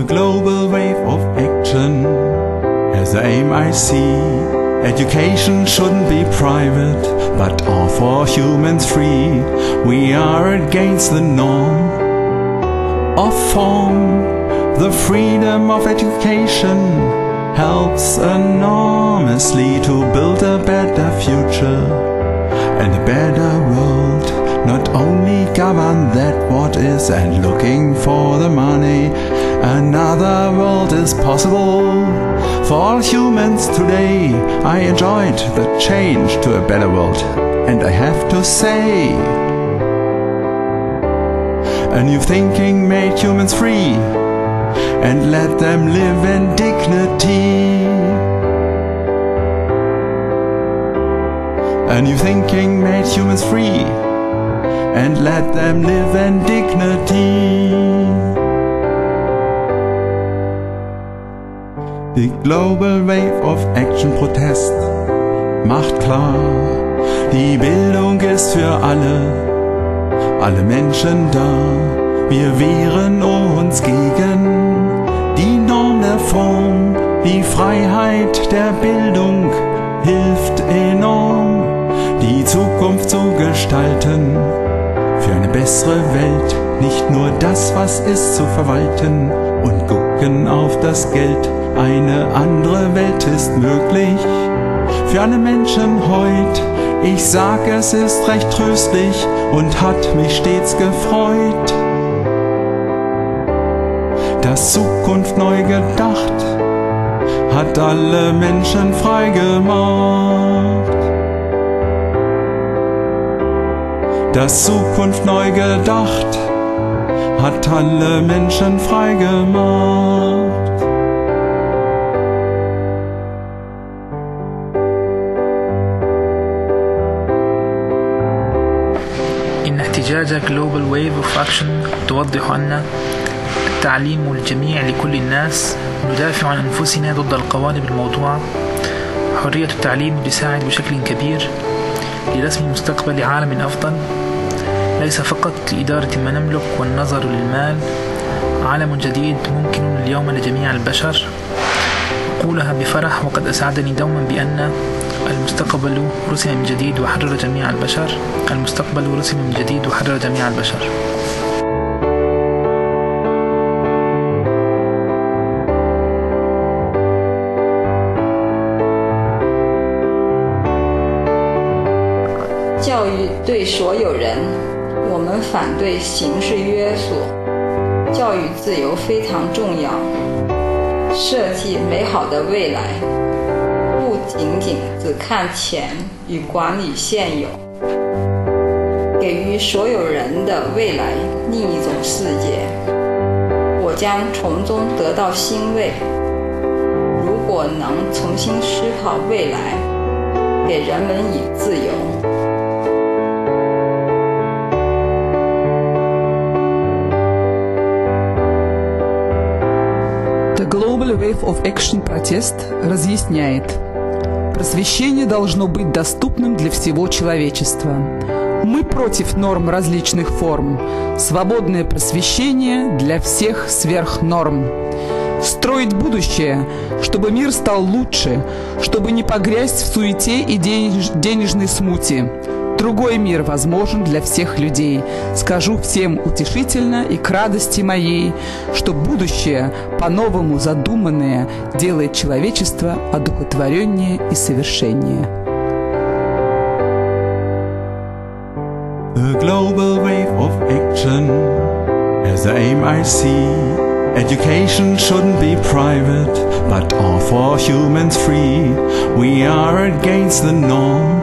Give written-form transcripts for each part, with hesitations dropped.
a global wave of action. As the aim I see, education shouldn't be private, but all for humans free. We are against the norm of form. The freedom of education helps enormously to build a better future and a better world. Not only govern that what is and looking for the money, another world is possible for all humans today. I enjoyed the change to a better world, and I have to say, a new thinking made humans free and let them live in dignity. A new thinking made humans free and let them live in dignity. The global wave of action Protest macht klar, die Bildung ist für alle, alle Menschen da. Wir wehren uns gegen die Norm der Form. Die Freiheit der Bildung hilft enorm, die Zukunft zu gestalten, für eine bessere Welt. Nicht nur das, was ist, zu verwalten und gucken auf das Geld. Eine andere Welt ist möglich für alle Menschen heut. Ich sag, es ist recht tröstlich und hat mich stets gefreut, dass Zukunft neu gedacht hat alle Menschen frei gemacht. Dass Zukunft neu gedacht hat alle Menschen frei gemacht. إن احتجاج global wave of action توضح أن تعليم الجميع لكل الناس. ندافع عن أنفسنا ضد القوالب الموضوعة. حرية التعليم تساعد بشكل كبير لرسم مستقبل عالم أفضل، ليس فقط لإدارة ما نملك والنظر للمال. عالم جديد ممكن اليوم لجميع البشر. أقولها بفرح وقد أسعدني دوما بأن المستقبل رسم من جديد وحرر جميع البشر. المستقبل رسم من جديد وحرر جميع البشر.教育对所有人，我们反对形式约束。教育自由非常重要，设计美好的未来，不仅仅只看钱与管理现有，给予所有人的未来另一种世界。我将从中得到欣慰。如果能重新思考未来，给人们以自由。Global Wave of Action Protest разъясняет: просвещение должно быть доступным для всего человечества. Мы против норм различных форм. Свободное просвещение для всех сверх норм. Строить будущее, чтобы мир стал лучше, чтобы не погрязть в суете и денежной смуте. Другой мир возможен для всех людей. Скажу всем утешительно и к радости моей, что будущее, по-новому задуманное, делает человечество одухотвореннее и совершеннее. The global wave of action, as the aim I see. Education shouldn't be private, but all for humans free. We are against the norm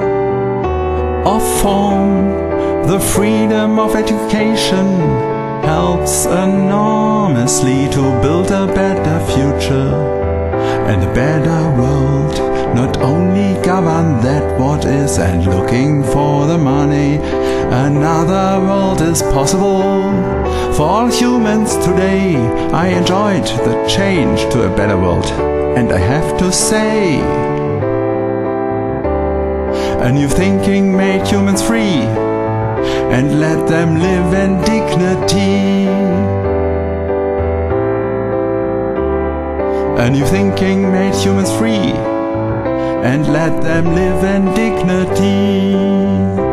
of form. The freedom of education helps enormously to build a better future and a better world. Not only govern that what is and looking for the money, another world is possible for all humans today. I enjoyed the change to a better world, and I have to say, a new thinking made humans free and let them live in dignity. A new thinking made humans free and let them live in dignity.